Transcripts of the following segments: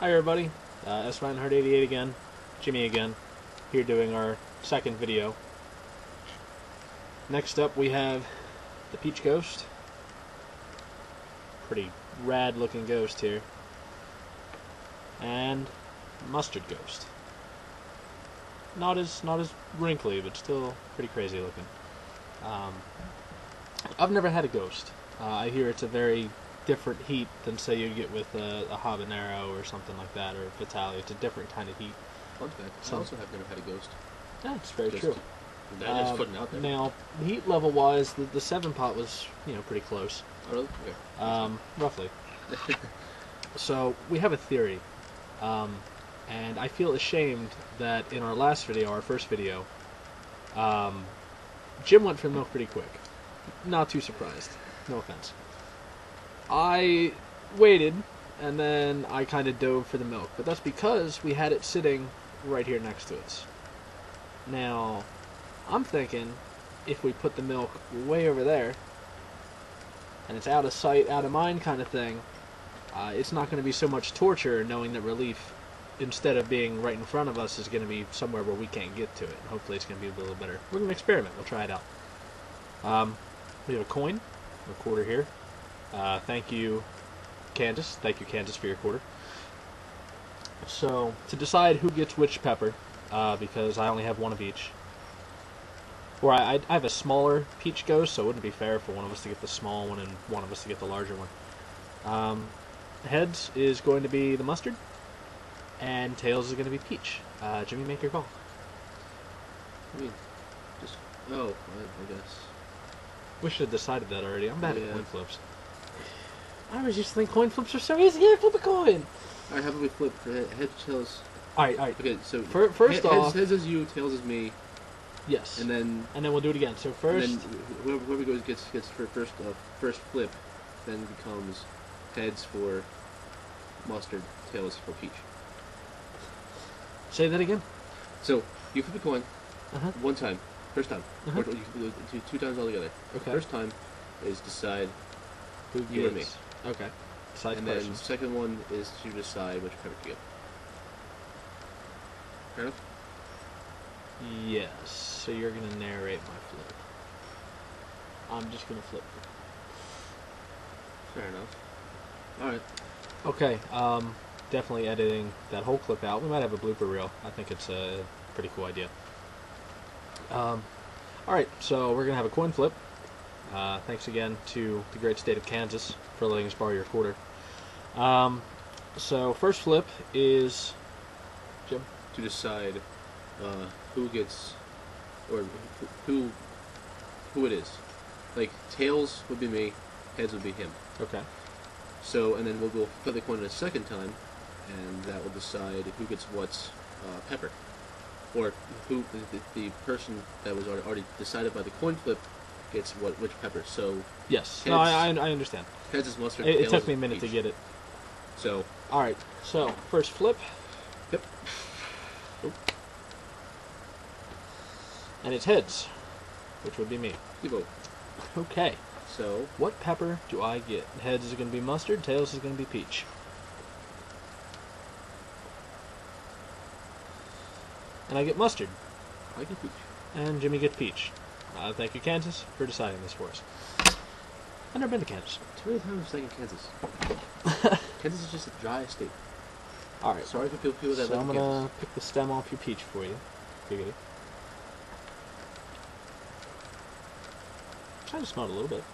Hi everybody, S Reinhardt88 again, Jimmy again, here doing our second video. Next up we have the Peach Ghost. Pretty rad looking ghost here. And Mustard Ghost. Not as wrinkly, but still pretty crazy looking. I've never had a ghost. I hear it's a very different heat than say you'd get with a habanero or something like that, or a fatali. It's a different kind of heat. Fun fact, so, I also have never had a ghost. That's very true. That's putting out there. Now, heat level wise, the 7 pot was, you know, pretty close. Oh, really? Yeah. Roughly. So we have a theory, and I feel ashamed that in our last video, our first video, Jim went for the milk pretty quick. Not too surprised. No offense. I waited, and then I kind of dove for the milk, but that's because we had it sitting right here next to us. Now, I'm thinking if we put the milk way over there, and it's out of sight, out of mind kind of thing, it's not going to be so much torture knowing that relief, instead of being right in front of us, is going to be somewhere where we can't get to it. Hopefully it's going to be a little better. We're going to experiment. We'll try it out. We have a coin, a quarter here. Thank you, Candace. Thank you, Candace, for your quarter. So, to decide who gets which pepper, because I only have one of each. Or I have a smaller Peach Ghost, so it wouldn't be fair for one of us to get the small one and one of us to get the larger one. Heads is going to be the mustard, and tails is going to be peach. Jimmy, make your call. I mean, just... oh, I guess. We should have decided that already. I'm bad at coin flips. I always used to think coin flips are so easy. Yeah, flip a coin. All right, how about we flip heads, tails? All right, all right. Okay, so first off, heads is you, tails is me. Yes. And then we'll do it again. So first, and then whoever goes gets for first flip, then becomes heads for mustard, tails for peach. Say that again. So you flip a coin one time, first time, or you can do two times all together. Okay. First time is decide who you and me. Okay. Decide and then the second one is to decide which pepper to get. Fair enough? Yes. So you're going to narrate my flip. I'm just going to flip. Fair enough. Alright. Okay. Definitely editing that whole clip out. We might have a blooper reel. I think it's a pretty cool idea. Alright. So we're going to have a coin flip. Thanks again to the great state of Kansas for letting us borrow your quarter. So first flip is, Jim, to decide who gets, or who it is. Like tails would be me, heads would be him. Okay. So and then we'll flip the coin a second time, and that will decide who gets what's pepper, or who the person that was already decided by the coin flip gets what, which pepper. So yes, heads, no, I understand. Heads is mustard. It took me a minute to get it. So all right. So first flip. Yep. Oh. And it's heads, which would be me. You vote. Okay. So what pepper do I get? Heads is going to be mustard. Tails is going to be peach. And I get mustard. I get peach. And Jimmy gets peach. Thank you, Kansas, for deciding this for us. I've never been to Kansas. Too many times I've been to Kansas. Kansas is just a dry state. All right. Sorry for people that live in Kansas. So I'm gonna pick the stem off your peach for you. Giggity. Try to smell it a little bit.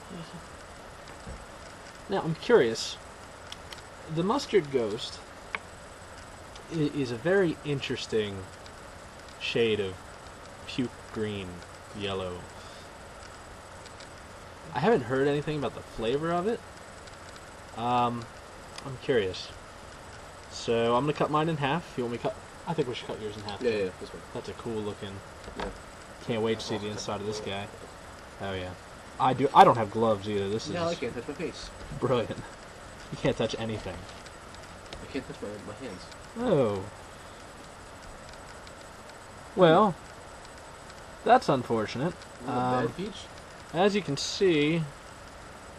Now I'm curious. The mustard ghost is a very interesting shade of puke green. Yellow. I haven't heard anything about the flavor of it. I'm curious. So I'm gonna cut mine in half. You want me to cut? I think we should cut yours in half. Yeah, yeah, this way. That's a cool looking. Yeah. Can't wait to see the inside of this guy. Oh yeah. I don't have gloves either. This is. No, I can't touch my face. Brilliant. You can't touch anything. I can't touch my hands. Oh. Well. That's unfortunate. Bad peach. As you can see,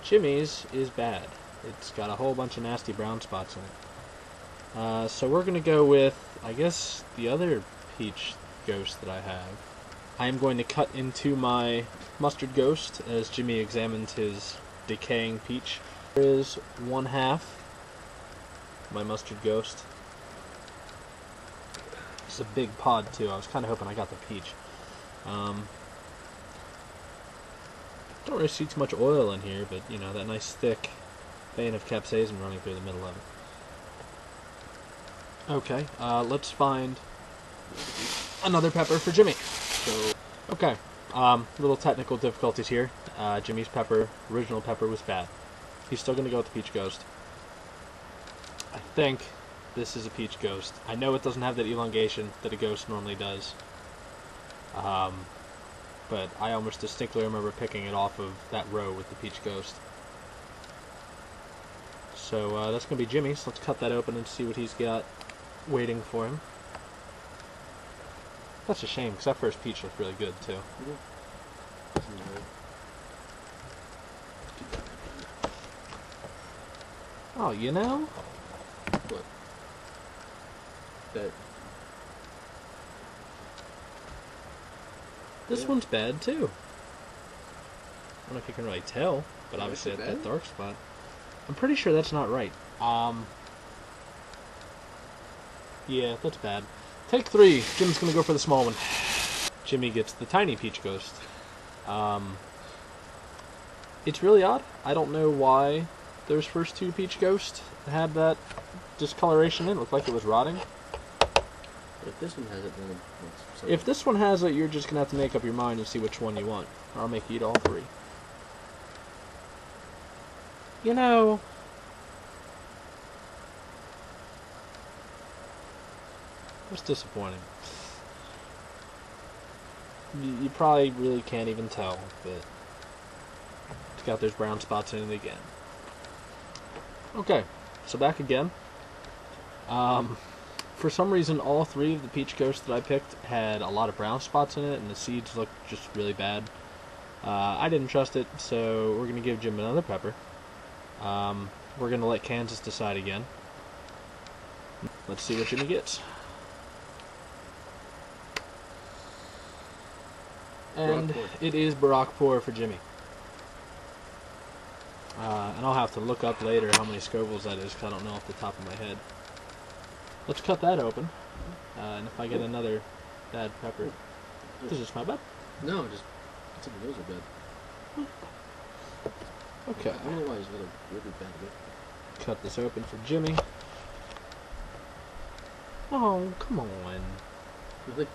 Jimmy's is bad. It's got a whole bunch of nasty brown spots in it. So we're going to go with, I guess, the other peach ghost that I have. I am going to cut into my mustard ghost as Jimmy examined his decaying peach. Here is one half my mustard ghost. It's a big pod too. I was kind of hoping I got the peach. Don't really see too much oil in here, but you know, that nice thick vein of capsaicin running through the middle of it. Okay, let's find another pepper for Jimmy. So, okay, little technical difficulties here. Jimmy's pepper, original pepper, was bad. He's still going to go with the peach ghost. I think this is a peach ghost. I know it doesn't have that elongation that a ghost normally does. But I almost distinctly remember picking it off of that row with the peach ghost. So that's going to be Jimmy's. Let's cut that open and see what he's got waiting for him. That's a shame, because that first peach looked really good, too. Yeah. Oh, you know? What? That. This one's bad, too. I don't know if you can really tell, but yeah, obviously at that dark spot. I'm pretty sure that's not right. Yeah, that's bad. Take three. Jim's going to go for the small one. Jimmy gets the tiny peach ghost. It's really odd. I don't know why those first two peach ghosts had that discoloration in. It looked like it was rotting. But if this one has it, then it's something. If this one has it, you're just going to have to make up your mind and see which one you want. Or I'll make you eat all three. You know... That's disappointing. You probably really can't even tell, but it's got those brown spots in it again. Okay, so back again. For some reason, all three of the peach ghosts that I picked had a lot of brown spots in it, and the seeds looked just really bad. I didn't trust it, so we're going to give Jim another pepper. We're going to let Kansas decide again. Let's see what Jimmy gets. And it is Barrackpore for Jimmy. And I'll have to look up later how many Scovilles that is, because I don't know off the top of my head. Let's cut that open. And if I get another bad pepper... Does this smell bad? No, just... I think those are bad. Okay. I don't know why it's really bad. Cut this open for Jimmy. Oh, come on. Really?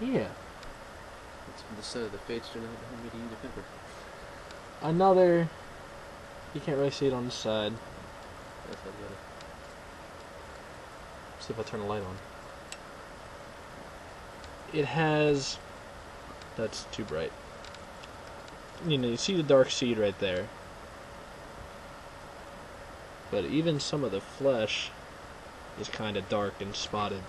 Yeah. So the fates do not want me to eat a pepper. Another. You can't really see it on the side. That's not good. Let's see if I turn the light on. It has. That's too bright. You know, you see the dark seed right there. But even some of the flesh is kind of dark and spotted.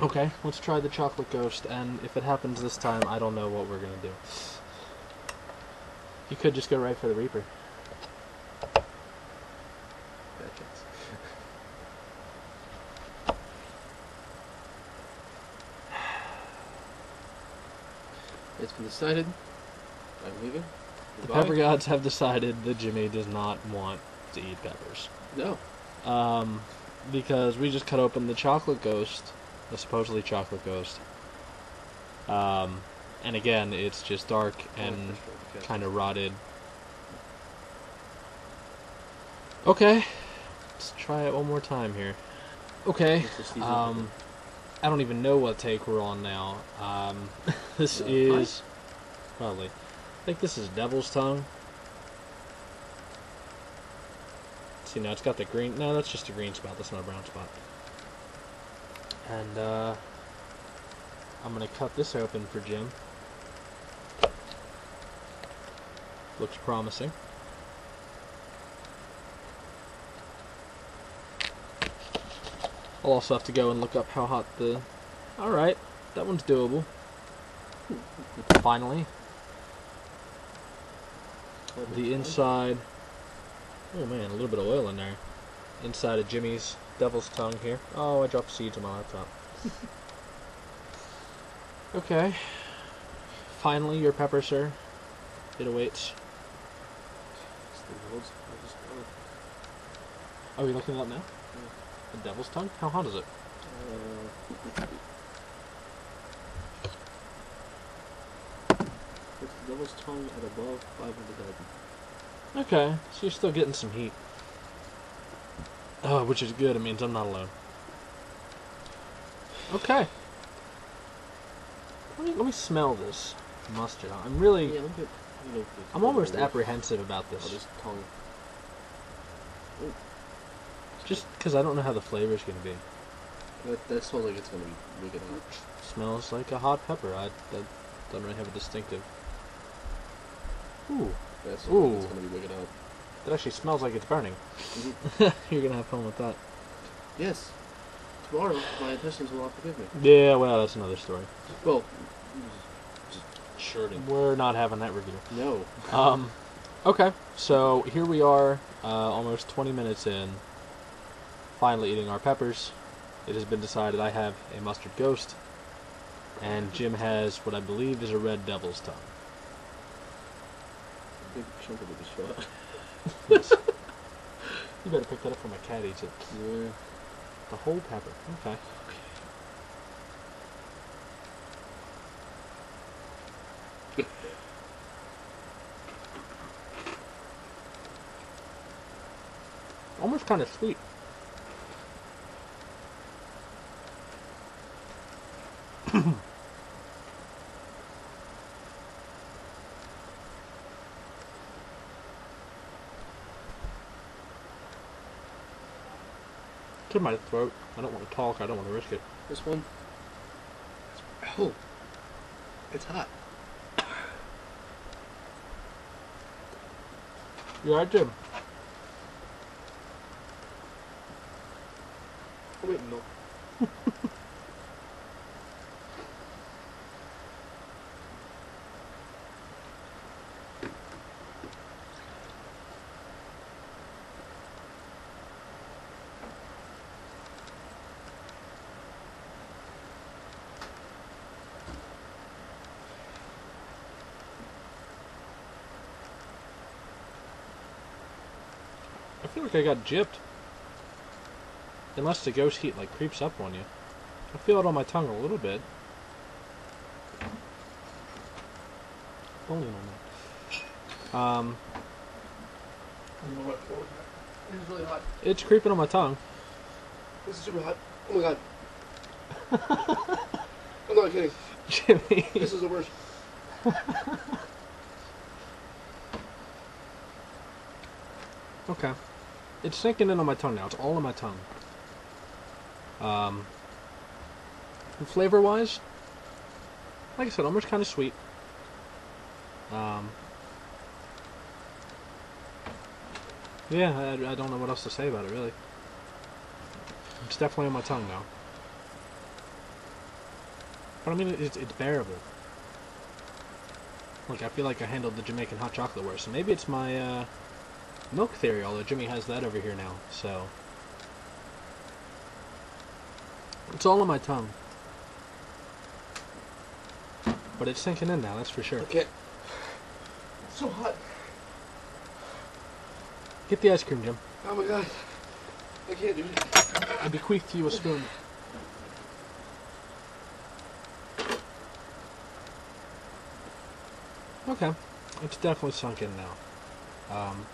Okay, let's try the chocolate ghost, and if it happens this time, I don't know what we're going to do. You could just go right for the Reaper. Bad chance. It's been decided. I'm leaving. Goodbye. The pepper gods have decided that Jimmy does not want to eat peppers. No. Because we just cut open the chocolate ghost... The supposedly chocolate ghost. And again, it's just dark and kind of rotted. Okay, let's try it one more time here. Okay, I don't even know what take we're on now. This is probably, I think this is Devil's Tongue. See, now it's got the green, no, that's just a green spot, that's not a brown spot. And, I'm going to cut this open for Jim. Looks promising. I'll also have to go and look up how hot the... Alright, that one's doable. Finally. The inside... Oh man, a little bit of oil in there. inside of Jimmy's Devil's Tongue here. Oh, I dropped seeds on my laptop. Okay. Finally, your pepper, sir. It awaits. Are we looking it up now? Yeah. The Devil's Tongue? How hot is it? It's the Devil's Tongue at above 500 Kelvin. Okay, so you're still getting some heat. Oh, which is good. It means I'm not alone. Okay. Let me smell this mustard. I'm really... Yeah, I'm almost apprehensive about this. Oh, this tongue. Ooh. Just because I don't know how the flavor is going to be. That smells like it's going to be wicked hot. Smells like a hot pepper. I don't really have a distinctive. Ooh. That smells Ooh. Like it's going to be wicked hot. That actually smells like it's burning. Mm-hmm. You're going to have fun with that. Yes. Tomorrow, my intestines will not forgive me. Yeah, well, that's another story. Well, just shirting. We're not having that review. No. Okay, so here we are, almost 20 minutes in. Finally eating our peppers. It has been decided I have a mustard ghost, and Jim has what I believe is a red devil's tongue. A big chunk of it is shot. You better pick that up before my cat eats it. Yeah. The whole pepper. Okay. Almost kind of sweet. To my throat. I don't want to talk. I don't want to risk it. This one. Oh, it's hot. Yeah, I do. Oh, wait, no. I feel like I got gypped. Unless the ghost heat like creeps up on you. I feel it on my tongue a little bit. Only on that. It's really hot. It's creeping on my tongue. This is super hot. Oh my god. I'm not kidding. Jimmy. This is the worst. Okay. It's sinking in on my tongue now. It's all in my tongue. Flavor-wise, like I said, almost kind of sweet. Yeah, I don't know what else to say about it, really. It's definitely on my tongue now. But I mean, it's bearable. Look, I feel like I handled the Jamaican hot chocolate worse. So maybe it's my... milk theory, although Jimmy has that over here now, so it's all on my tongue, but it's sinking in now, that's for sure. Okay. It's so hot. Get the ice cream, Jim. Oh my god, I can't do it. I bequeath to you a spoon. Okay, it's definitely sunk in now.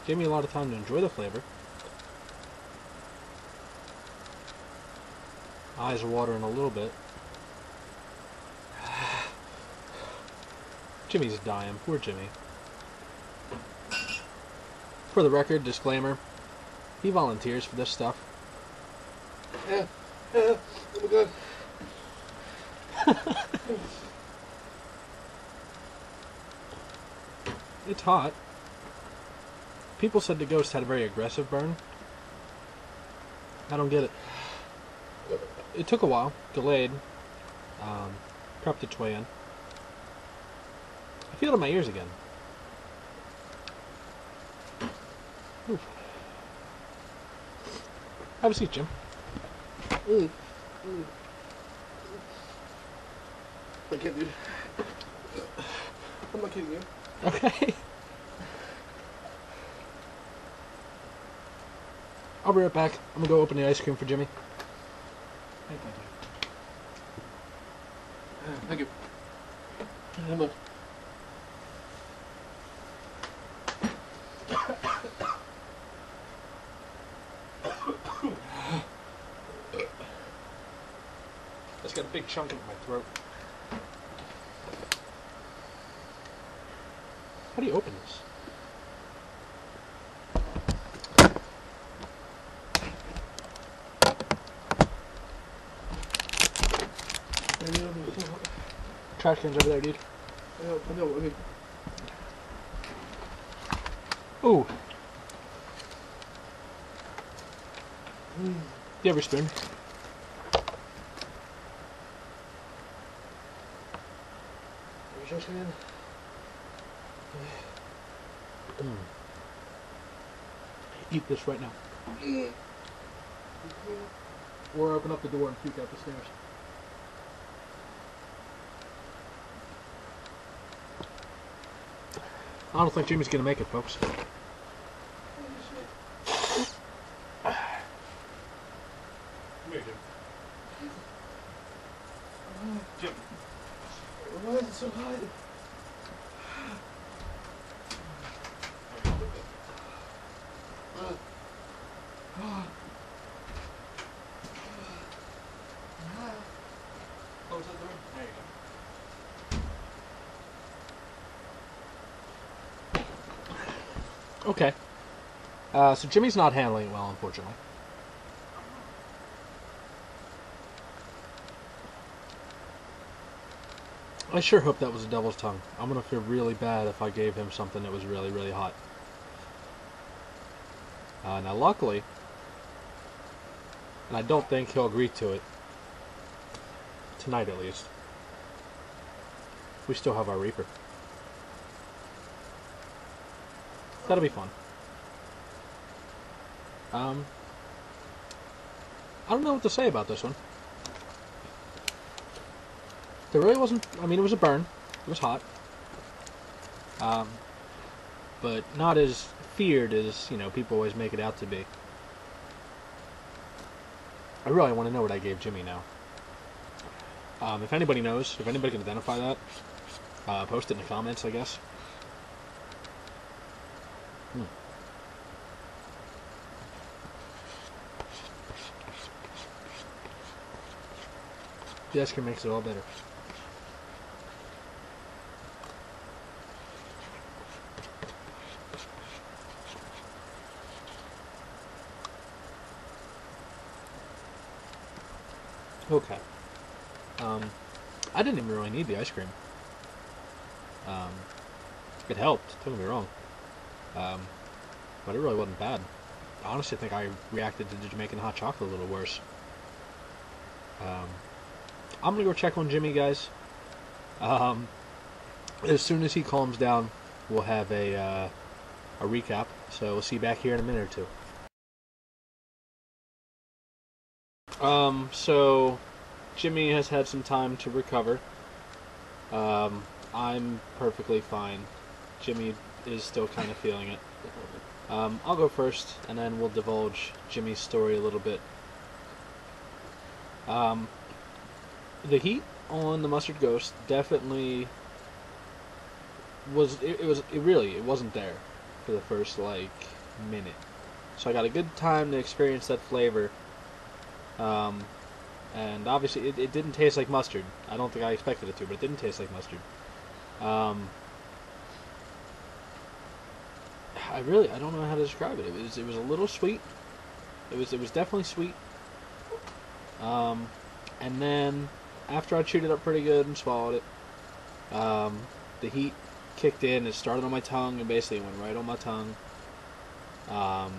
Gave me a lot of time to enjoy the flavor. Eyes are watering a little bit. Jimmy's dying. Poor Jimmy. For the record, disclaimer, he volunteers for this stuff. Yeah. Yeah. Oh my god. It's hot. People said the ghost had a very aggressive burn. I don't get it. It took a while. Delayed. Crept its way in. I feel it in my ears again. Oof. Have a seat, Jim. Mm. Mm. I can't do it. I'm not kidding you. Okay. I'll be right back. I'm gonna go open the ice cream for Jimmy. Thank you. Thank you. Thank you. That's got a big chunk in my throat. How do you open this? Trash cans over there, dude. I know. Ooh. Mm. You have a spoon? Mm. Eat this right now. Or open up the door and puke out the stairs. I don't think Jimmy's gonna make it, folks. Come here, Jim. Jim. Why is it so hot? Close that door. There you go. Okay. So Jimmy's not handling it well, unfortunately. I sure hope that was a devil's tongue. I'm gonna feel really bad if I gave him something that was really, really hot. Now, luckily, and I don't think he'll agree to it, tonight at least, we still have our Reaper. That'll be fun. I don't know what to say about this one. There really wasn't, I mean, it was a burn. It was hot. But not as feared as, you know, people always make it out to be. I really want to know what I gave Jimmy now. If anybody knows, if anybody can identify that, post it in the comments, I guess. Hmm. The ice cream makes it all better. Okay. I didn't even really need the ice cream. It helped, don't get me wrong. But it really wasn't bad. I honestly think I reacted to the Jamaican hot chocolate a little worse. I'm gonna go check on Jimmy, guys. As soon as he calms down, we'll have a recap. So we'll see you back here in a minute or two. So Jimmy has had some time to recover. I'm perfectly fine. Jimmy is still kind of feeling it. I'll go first, and then we'll divulge Jimmy's story a little bit. The heat on the Mustard Ghost definitely was. It wasn't there for the first like minute, so I got a good time to experience that flavor. And obviously, it didn't taste like mustard. I don't think I expected it to, but it didn't taste like mustard. I don't know how to describe it. It was a little sweet. It was definitely sweet. And then after I chewed it up pretty good and swallowed it, the heat kicked in. It started on my tongue and basically went right on my tongue. Got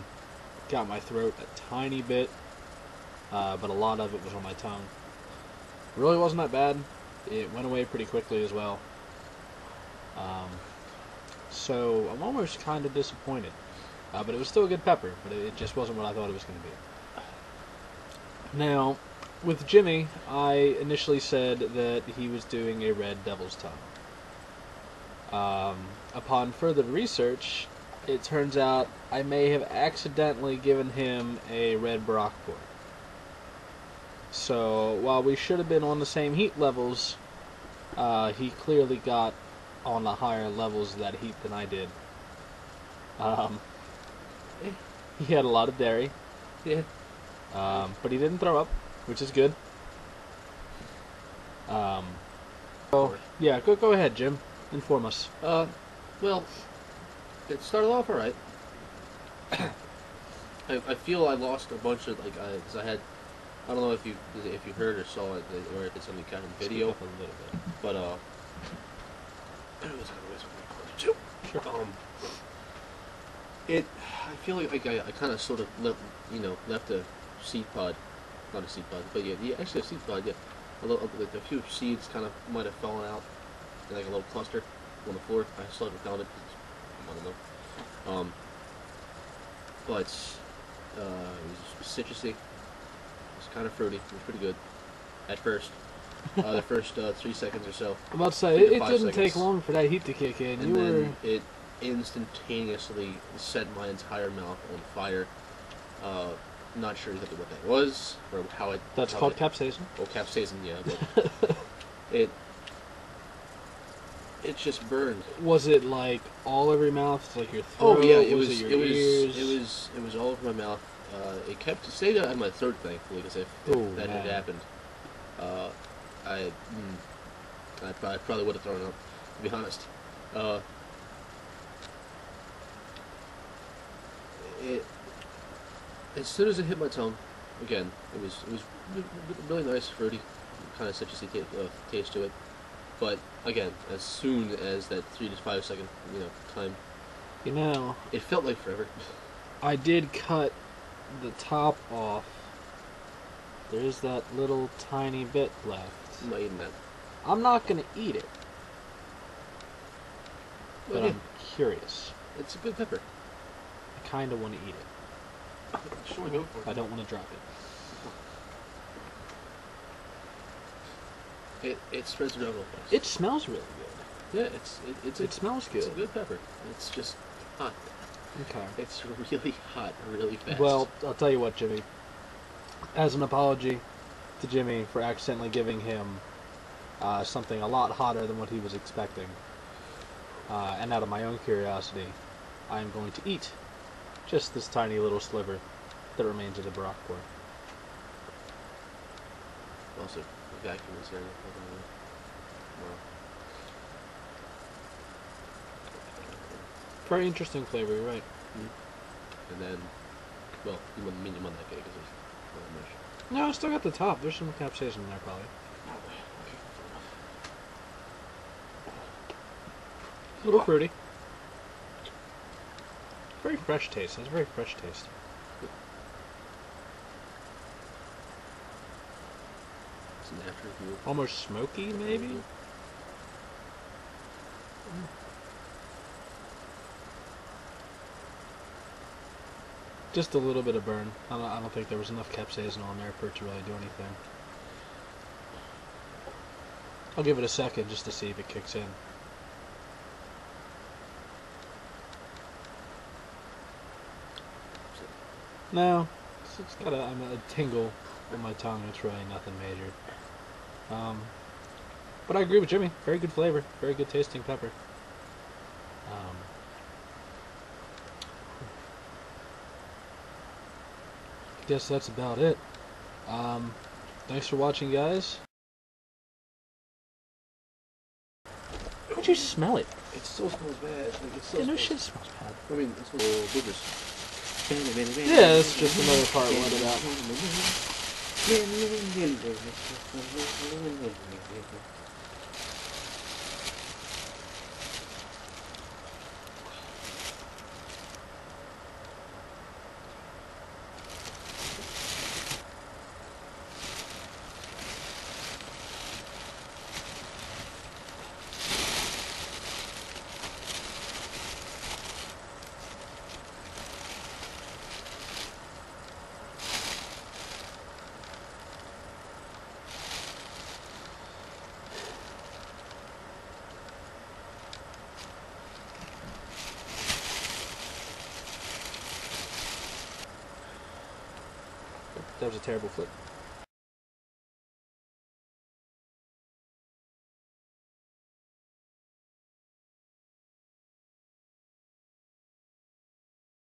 my throat a tiny bit, but a lot of it was on my tongue. It really wasn't that bad. It went away pretty quickly as well. So I'm almost kind of disappointed, but it was still a good pepper, but it just wasn't what I thought it was going to be. Now, with Jimmy, I initially said that he was doing a Red Devil's Tongue. Upon further research, it turns out I may have accidentally given him a Red Barrackpore. So, while we should have been on the same heat levels, he clearly got on the higher levels of that heat than I did. He had a lot of dairy. Yeah. But he didn't throw up, which is good. So, yeah, go ahead, Jim. Inform us. Well, it started off alright. I feel I lost a bunch of, like, because I had, I don't know if you heard or saw it, or if it's any kind of video, a little bit. But I feel like I kind of sort of left a seed pod, not a seed pod, but yeah, actually a seed pod, yeah. A few seeds kind of might have fallen out, in like a little cluster on the floor. I still haven't found it. I don't know. But it was citrusy. It's kind of fruity. It was pretty good at first. The first 3 seconds or so. I'm about to say it didn't take long for that heat to kick in. And then it instantaneously set my entire mouth on fire. Not sure exactly what that was or how it. That's called capsaicin. Oh, capsaicin, yeah. But it just burned. Was it like all over your mouth, like your throat? Oh yeah, it was all over my mouth. It stayed out of my throat, thankfully, because if that had happened, I probably would have thrown up, to be honest. As soon as it hit my tongue, again, it was really nice, fruity, kind of citrusy taste to it. But again, as soon as that 3 to 5 second time, it felt like forever. I did cut the top off. There's that little tiny bit left. I'm not eating that. I'm not gonna eat it. But okay. I'm curious. It's a good pepper. I kinda wanna eat it. Sure, go for it. I don't wanna drop it. It spreads around the place. It smells really good. Yeah, it smells good. It's a good pepper. It's just hot. Okay. It's really hot, really fast. Well, I'll tell you what, Jimmy. As an apology to Jimmy for accidentally giving him something a lot hotter than what he was expecting, and out of my own curiosity, I am going to eat just this tiny little sliver that remains of the Barrackpore. Also, the vacuum is here. Very interesting flavor, you're right. Mm-hmm. And then, well, you wouldn't mean on that cake, because it's no, I still got the top. There's some capsaicin in there, probably. A little fruity. Very fresh taste. That's a very fresh taste. It's an afterview. Almost smoky, maybe? Mm. Just a little bit of burn. I don't think there was enough capsaicin on there for it to really do anything. I'll give it a second just to see if it kicks in. No, it's got a tingle in my tongue. It's really nothing major. But I agree with Jimmy. Very good flavor. Very good tasting pepper. Guess that's about it. Thanks for watching, guys. How'd you smell it? It still smells bad. Like, it still smells shit smells bad. I mean, it smells boogers. Yeah, that's just another part of what it out. That was a terrible flip.